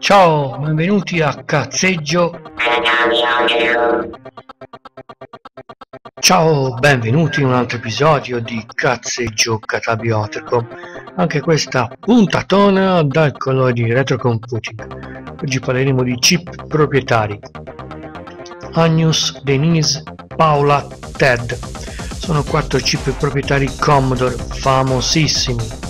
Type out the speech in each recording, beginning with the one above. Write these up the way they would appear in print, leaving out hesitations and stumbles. Ciao, benvenuti a Cazzeggio Catabiotico. Ciao, benvenuti in un altro episodio di Cazzeggio Catabiotico. Anche questa puntatona dal colore di retrocomputing. Oggi parleremo di chip proprietari. Agnus, Denise, Paula, Ted. Sono 4 chip proprietari Commodore famosissimi.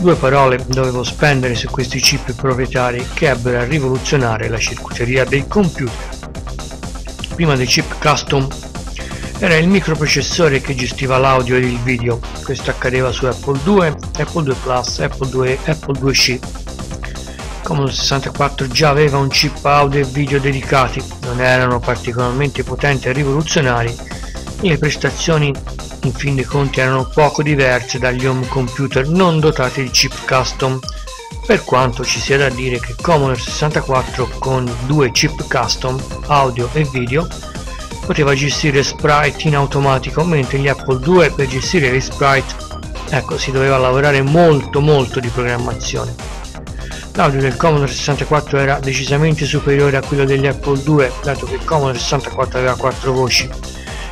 2 parole dovevo spendere su questi chip proprietari che ebbero a rivoluzionare la circuiteria dei computer. Prima dei chip custom era il microprocessore che gestiva l'audio e il video. Questo accadeva su Apple II, Apple II Plus, Apple II e Apple 2GS. Commodore 64 già aveva un chip audio e video dedicati, non erano particolarmente potenti e rivoluzionari, e le prestazioni in fin dei conti erano poco diverse dagli home computer non dotati di chip custom, per quanto ci sia da dire che Commodore 64 con 2 chip custom, audio e video, poteva gestire sprite in automatico, mentre gli Apple II per gestire gli sprite si doveva lavorare molto di programmazione. L'audio del Commodore 64 era decisamente superiore a quello degli Apple II, dato che il Commodore 64 aveva 4 voci,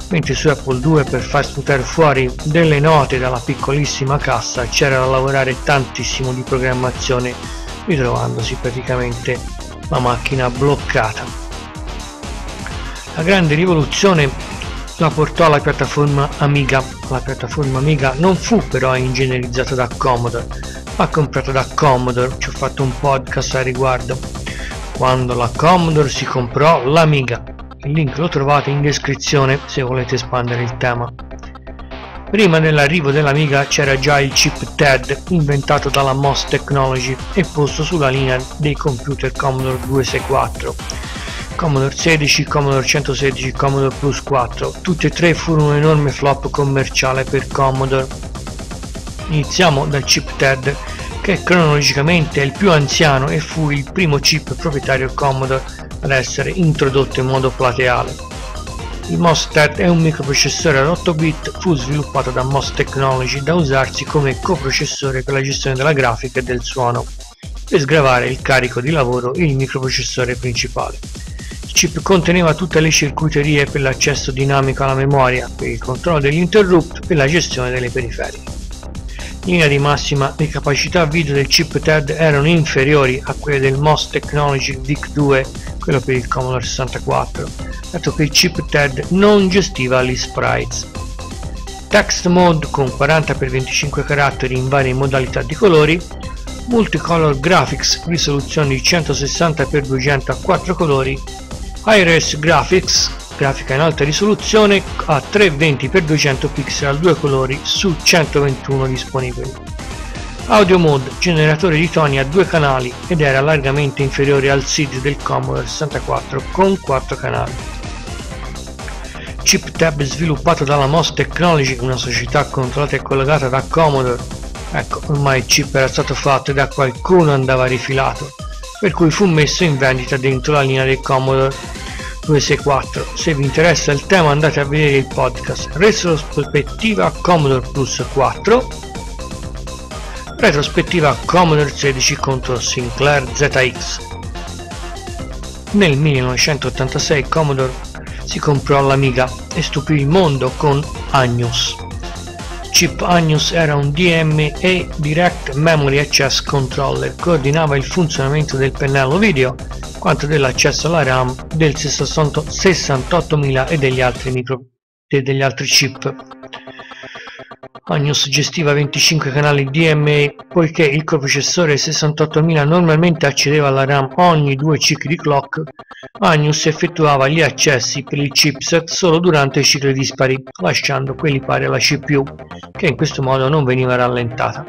mentre su Apple II per far sputare fuori delle note dalla piccolissima cassa c'era da lavorare tantissimo di programmazione, ritrovandosi praticamente la macchina bloccata. La grande rivoluzione la portò alla piattaforma Amiga. La piattaforma Amiga non fu però ingegnerizzata da Commodore, ma comprata da Commodore. Ci ho fatto un podcast a riguardo. Quando la Commodore si comprò l'Amiga. Il link lo trovate in descrizione se volete espandere il tema. Prima dell'arrivo dell'Amiga c'era già il chip TED, inventato dalla MOS Technology e posto sulla linea dei computer Commodore 264, Commodore 16, Commodore 116, Commodore Plus 4. Tutti e 3 furono un enorme flop commerciale per Commodore. Iniziamo dal chip TED, che cronologicamente è il più anziano e fu il primo chip proprietario Commodore ad essere introdotto in modo plateale. Il MOS TED è un microprocessore ad 8 bit, fu sviluppato da MOS Technology da usarsi come coprocessore per la gestione della grafica e del suono, per sgravare il carico di lavoro il microprocessore principale. Il chip conteneva tutte le circuiterie per l'accesso dinamico alla memoria, per il controllo degli interrupt e la gestione delle periferiche. In linea di massima le capacità video del chip TED erano inferiori a quelle del MOS Technology VIC-2, quello per il Commodore 64, dato che il chip TED non gestiva gli sprites. Text mode con 40×25 caratteri in varie modalità di colori, multicolor graphics, risoluzioni 160×200 a 4 colori, high-res graphics, grafica in alta risoluzione a 320×200 pixel a 2 colori su 121 disponibili. Audio mode, generatore di toni a 2 canali ed era largamente inferiore al SID del Commodore 64 con 4 canali. Chip TED sviluppato dalla MOS Technology, una società controllata e collegata da Commodore. Ormai il chip era stato fatto e da qualcuno andava rifilato, per cui fu messo in vendita dentro la linea del Commodore 264. Se vi interessa il tema andate a vedere il podcast Retrospettiva Commodore Plus 4. Retrospettiva Commodore 16 contro Sinclair ZX. Nel 1986 Commodore si comprò l'Amiga e stupì il mondo con Agnus. Chip Agnus era un DMA Direct Memory Access Controller, coordinava il funzionamento del pennello video quanto dell'accesso alla RAM del 68000 e degli altri chip. Agnus gestiva 25 canali DMA, poiché il coprocessore 68000 normalmente accedeva alla RAM ogni 2 cicli di clock, Agnus effettuava gli accessi per il chipset solo durante i cicli dispari, lasciando quelli pari alla CPU, che in questo modo non veniva rallentata.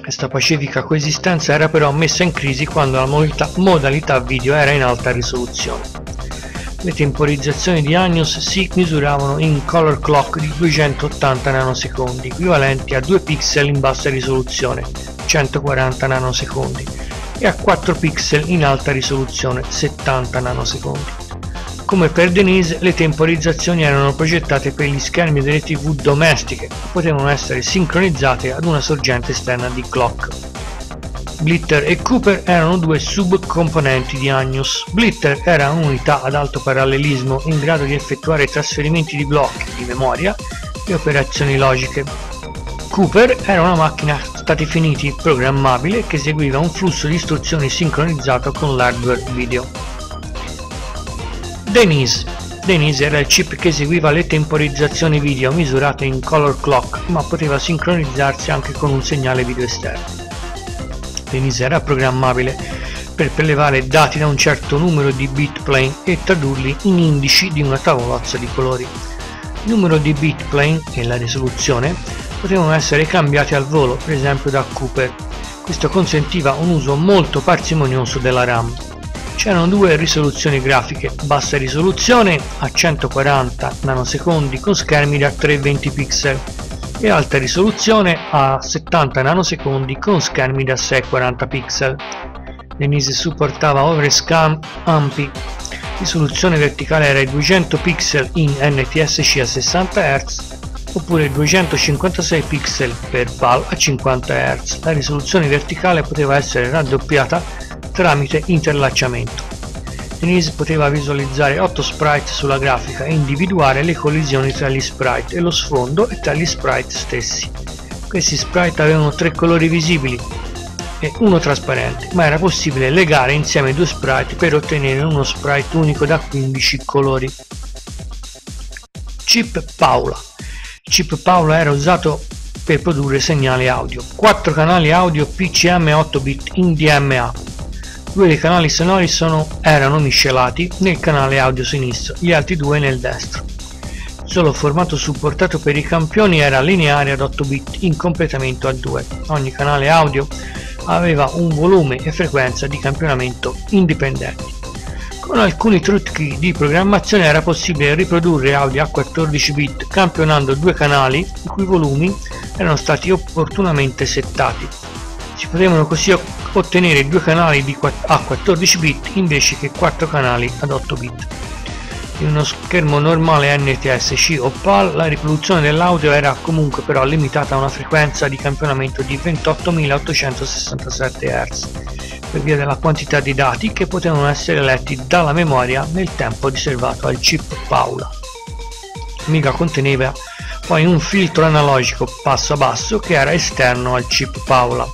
Questa pacifica coesistenza era però messa in crisi quando la modalità video era in alta risoluzione. Le temporizzazioni di Agnus si misuravano in color clock di 280 nanosecondi, equivalenti a 2 pixel in bassa risoluzione, 140 nanosecondi, e a 4 pixel in alta risoluzione, 70 nanosecondi. Come per Denise, le temporizzazioni erano progettate per gli schermi delle TV domestiche, potevano essere sincronizzate ad una sorgente esterna di clock. Blitter e Cooper erano due subcomponenti di Agnus. Blitter era un'unità ad alto parallelismo in grado di effettuare trasferimenti di blocchi di memoria e operazioni logiche. Cooper era una macchina a stati finiti programmabile che eseguiva un flusso di istruzioni sincronizzato con l'hardware video. Denise era il chip che eseguiva le temporizzazioni video misurate in color clock, ma poteva sincronizzarsi anche con un segnale video esterno. Denise era programmabile per prelevare dati da un certo numero di bit plane e tradurli in indici di una tavolozza di colori. Il numero di bit plane e la risoluzione potevano essere cambiati al volo, per esempio da Cooper. Questo consentiva un uso molto parsimonioso della RAM. C'erano due risoluzioni grafiche: bassa risoluzione a 140 nanosecondi con schermi da 320 pixel e alta risoluzione a 70 nanosecondi con schermi da 640 pixel. Denise supportava overscan AMPI. Risoluzione verticale era i 200 pixel in NTSC a 60 Hz oppure 256 pixel per PAL a 50 Hz. La risoluzione verticale poteva essere raddoppiata tramite interlacciamento. Denise poteva visualizzare 8 sprite sulla grafica e individuare le collisioni tra gli sprite e lo sfondo e tra gli sprite stessi. Questi sprite avevano 3 colori visibili e uno trasparente, ma era possibile legare insieme 2 sprite per ottenere uno sprite unico da 15 colori. Chip Paula. Chip Paula era usato per produrre segnali audio. 4 canali audio PCM 8-bit in DMA. 2 dei canali sonori erano miscelati nel canale audio sinistro, gli altri 2 nel destro. Solo il formato supportato per i campioni era lineare ad 8 bit in completamento a 2. Ogni canale audio aveva un volume e frequenza di campionamento indipendenti. Con alcuni trucchi di programmazione era possibile riprodurre audio a 14 bit campionando 2 canali i cui volumi erano stati opportunamente settati. Si potevano così ottenere 2 canali a 14 bit invece che 4 canali ad 8 bit. In uno schermo normale NTSC o PAL la riproduzione dell'audio era comunque però limitata a una frequenza di campionamento di 28867 Hz per via della quantità di dati che potevano essere letti dalla memoria nel tempo riservato al chip Paula. Amiga conteneva poi un filtro analogico passo a passo che era esterno al chip Paula.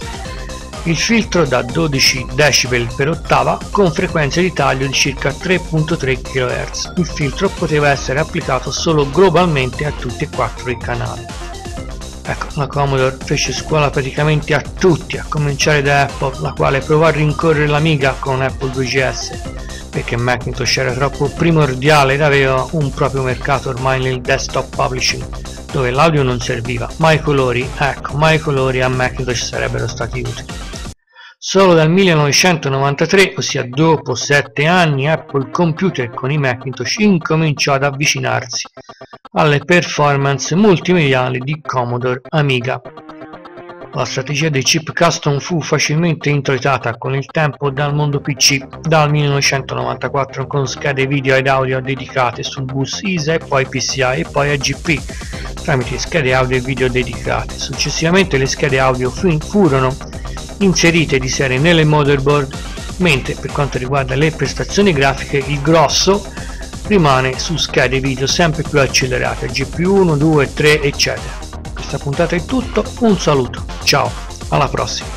Il filtro da 12 decibel per ottava con frequenze di taglio di circa 3.3 kHz. Il filtro poteva essere applicato solo globalmente a tutti e 4 i canali. Ecco, la Commodore fece scuola praticamente a tutti, a cominciare da Apple, la quale provò a rincorrere l'Amiga con Apple 2GS, perché Macintosh era troppo primordiale ed aveva un proprio mercato ormai nel desktop publishing, dove l'audio non serviva, ma i colori, a Macintosh sarebbero stati utili. Solo dal 1993, ossia dopo 7 anni, Apple Computer con i Macintosh incominciò ad avvicinarsi alle performance multimediali di Commodore Amiga. La strategia dei chip custom fu facilmente introitata con il tempo dal mondo PC, dal 1994 con schede video ed audio dedicate sul bus ISA e poi PCI e poi AGP, tramite schede audio e video dedicate. Successivamente le schede audio furono inserite di serie nelle motherboard, mentre per quanto riguarda le prestazioni grafiche il grosso rimane su schede video sempre più accelerate, GPU 1, 2, 3 eccetera. Questa puntata è tutto, un saluto, ciao, alla prossima!